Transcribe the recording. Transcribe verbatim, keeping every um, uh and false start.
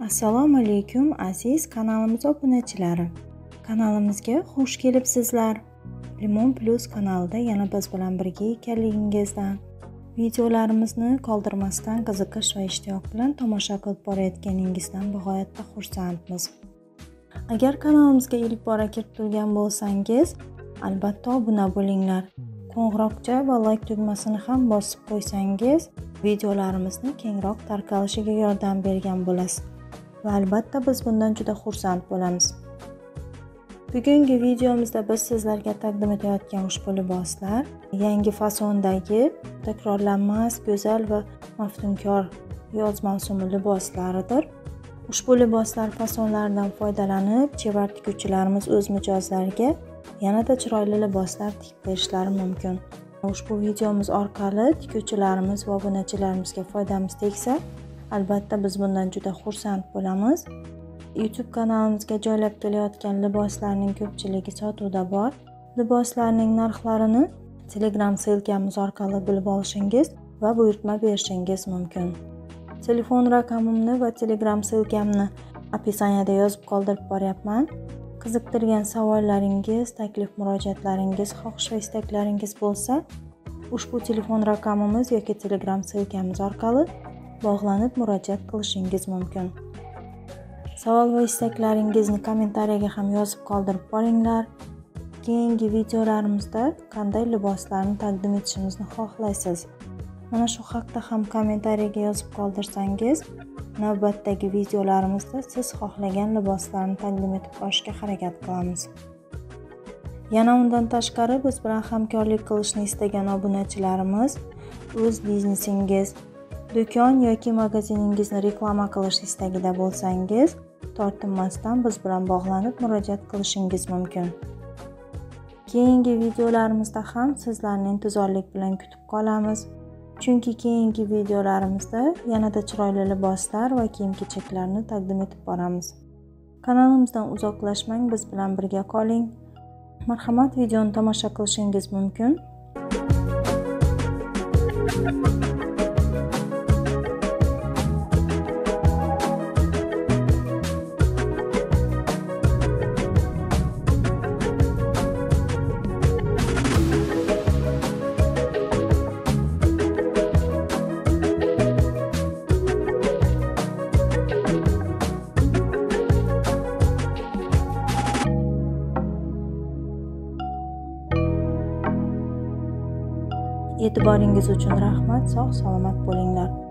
Assalomu alaykum aziz kanalimiz obunachilari. Kanalimizga xush kelibsizlar. Limon Plus kanalida yana biz bilan birga ekanligingizdan, videolarimizni qoldirmasdan qiziqish va ishtiyoq bilan tomosha qilib borayotganingizdan g'oyatda xursandmiz. Agar kanalimizga ilk bora kirib turgan bo'lsangiz, albatta obuna bo'linglar. Qo'ng'iroqcha va like tugmasini ham bosib qo'ysangiz, videolarimizni kengroq tarqalishiga yordam bergan bo'lasiz. Va albatta biz bundan juda xursand bo'lamiz. Bugungi videomizda biz sizlarga taqdim etayotgan ushbu liboslar yangi fasondagi, takrorlanmas, go'zal va maftunkor yoz mavsumi liboslaridir. Ushbu liboslar fasonlaridan foydalanib, chevar tikuvchilarimiz o'z mijozlariga yanada chiroyli liboslar tikib berishlari mumkin. Ushbu videomiz orqali tikuvchilarimiz va obunachilarimizga foydamiz tegsa, albatta biz bundan juda xursand bo'lamiz. YouTube kanalimizga joylab kelayotgan liboslarning ko'pchiligi sotuvda bor. Liboslarning narxlarini Telegram ssilkamiz orqali bilib olishingiz va buyurtma berishingiz mumkin. Telefon raqamimni va Telegram ssilkamni opisaniyada yozib qoldirib boryapman. Qiziqtirgan savollaringiz, taklif murojaatlaringiz, xohish va istaklaringiz bo'lsa, ushbu telefon raqamimiz yoki Telegram ssilkamiz orqali bog'lanib murojaat qilishingiz mumkin. Savol va istaklaringizni kommentariyaga ham yozib qoldirib boringlar. Keyingi videolarimizda qanday liboslarni taqdim etishimizni xohlaysiz? Mana shu haqda ham kommentariyaga yozib qoldirsangiz, navbatdagi videolarimizda siz xohlagan liboslarni taqdim etib olishga harakat qilamiz. Yana undan tashqari biz bilan hamkorlik qilishni istagan obunachilarimiz o'z biznesingiz, do'kon yoki magaziningizni reklama qilish istagida bo'lsangiz, tortinmasdan biz bilan bog'lanib murojaat qilishingiz mumkin. Keyingi videolarimizda ham sizlarni intizorlik bilan kutib qolamiz. Chunki keyingi videolarimizda yanada chiroyli liboslar va kiyim-kechaklarni taqdim etib boramiz. Kanalimizdan uzoqlashmang, biz bilan birga qoling. Marhamat, videoni tomosha qilishingiz mumkin. E'tiboringiz uchun rahmat, sog'-salomat bo'linglar.